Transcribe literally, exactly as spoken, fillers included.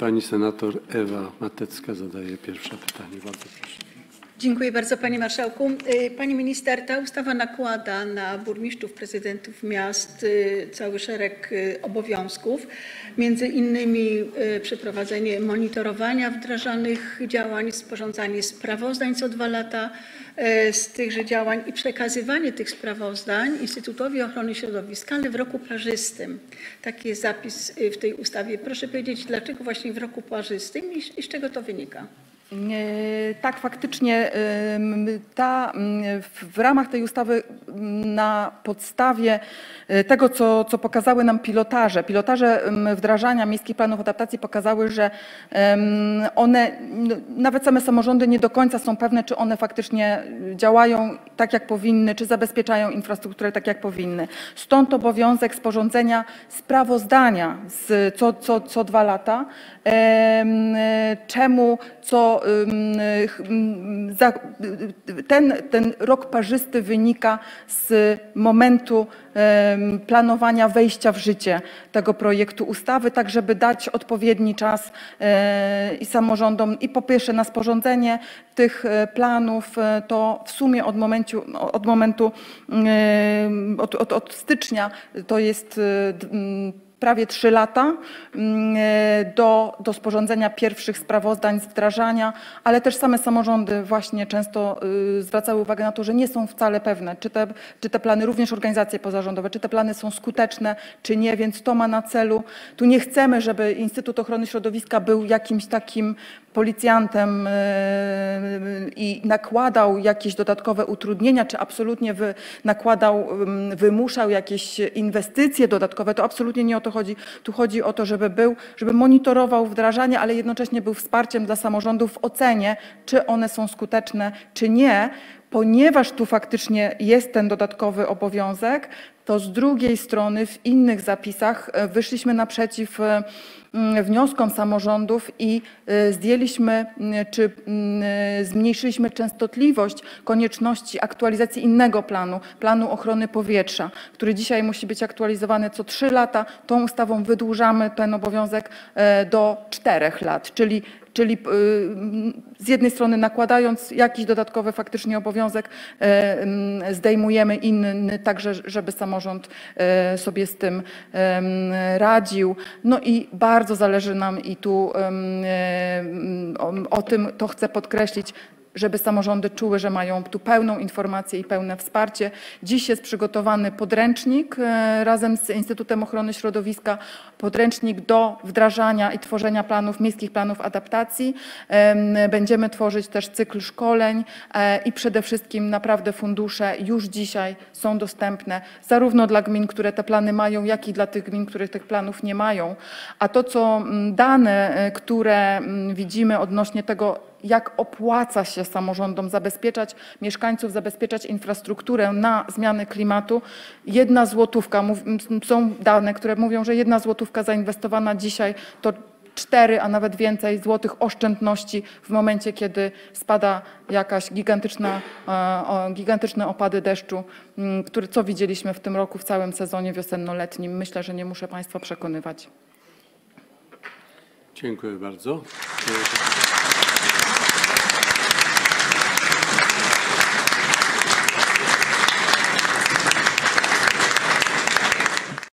Pani senator Ewa Matecka zadaje pierwsze pytanie. Bardzo proszę. Dziękuję bardzo, panie marszałku. Pani minister, ta ustawa nakłada na burmistrzów, prezydentów miast cały szereg obowiązków, między innymi przeprowadzenie monitorowania wdrażanych działań, sporządzanie sprawozdań co dwa lata z tychże działań i przekazywanie tych sprawozdań Instytutowi Ochrony Środowiska, ale w roku parzystym. Taki jest zapis w tej ustawie. Proszę powiedzieć, dlaczego właśnie w roku parzystym i z czego to wynika? Tak, faktycznie ta, w ramach tej ustawy na podstawie tego, co, co pokazały nam pilotaże, pilotaże wdrażania miejskich planów adaptacji pokazały, że one, nawet same samorządy nie do końca są pewne, czy one faktycznie działają tak jak powinny, czy zabezpieczają infrastrukturę tak jak powinny. Stąd obowiązek sporządzenia sprawozdania z, co, co, co dwa lata, czemu, co Ten, ten rok parzysty wynika z momentu planowania wejścia w życie tego projektu ustawy, tak żeby dać odpowiedni czas i samorządom i po pierwsze na sporządzenie tych planów, to w sumie od momentu, od, momentu, od, od, od stycznia to jest prawie trzy lata do, do sporządzenia pierwszych sprawozdań z wdrażania, ale też same samorządy właśnie często zwracały uwagę na to, że nie są wcale pewne, czy te, czy te plany, również organizacje pozarządowe, czy te plany są skuteczne, czy nie, więc to ma na celu. Tu nie chcemy, żeby Instytut Ochrony Środowiska był jakimś takim policjantem i nakładał jakieś dodatkowe utrudnienia, czy absolutnie wy, nakładał, wymuszał jakieś inwestycje dodatkowe. To absolutnie nie o to chodzi. Tu chodzi o to, żeby był, żeby monitorował wdrażanie, ale jednocześnie był wsparciem dla samorządów w ocenie, czy one są skuteczne, czy nie. Ponieważ tu faktycznie jest ten dodatkowy obowiązek, to z drugiej strony w innych zapisach wyszliśmy naprzeciw wnioskom samorządów i zdjęliśmy czy zmniejszyliśmy częstotliwość konieczności aktualizacji innego planu, planu ochrony powietrza, który dzisiaj musi być aktualizowany co trzy lata. Tą ustawą wydłużamy ten obowiązek do czterech lat, czyli Czyli z jednej strony nakładając jakiś dodatkowy faktycznie obowiązek, zdejmujemy inny, także żeby samorząd sobie z tym radził. No i bardzo zależy nam i tu o tym, to chcę podkreślić, żeby samorządy czuły, że mają tu pełną informację i pełne wsparcie. Dziś jest przygotowany podręcznik razem z Instytutem Ochrony Środowiska, podręcznik do wdrażania i tworzenia planów, miejskich planów adaptacji. Będziemy tworzyć też cykl szkoleń i przede wszystkim naprawdę fundusze już dzisiaj są dostępne zarówno dla gmin, które te plany mają, jak i dla tych gmin, których tych planów nie mają. A to, co dane, które widzimy odnośnie tego, jak opłaca się samorządom zabezpieczać mieszkańców, zabezpieczać infrastrukturę na zmiany klimatu. Jedna złotówka, są dane, które mówią, że jedna złotówka zainwestowana dzisiaj to cztery, a nawet więcej złotych oszczędności w momencie, kiedy spada jakaś gigantyczna, gigantyczne opady deszczu, które, co widzieliśmy w tym roku w całym sezonie wiosenno-letnim. Myślę, że nie muszę państwa przekonywać. Dziękuję bardzo.